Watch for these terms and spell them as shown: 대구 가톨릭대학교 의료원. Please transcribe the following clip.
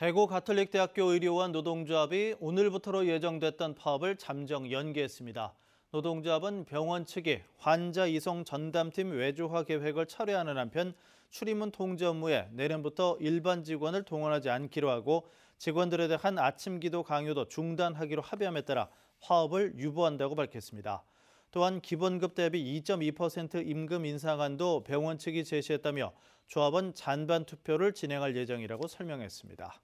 대구 가톨릭대학교 의료원 노동조합이 오늘부터로 예정됐던 파업을 잠정 연기했습니다. 노동조합은 병원 측이 환자 이송 전담팀 외주화 계획을 철회하는 한편 출입문 통제 업무에 내년부터 일반 직원을 동원하지 않기로 하고 직원들에 대한 아침 기도 강요도 중단하기로 합의함에 따라 파업을 유보한다고 밝혔습니다. 또한 기본급 대비 2.2% 임금 인상안도 병원 측이 제시했다며 조합은 잔반 투표를 진행할 예정이라고 설명했습니다.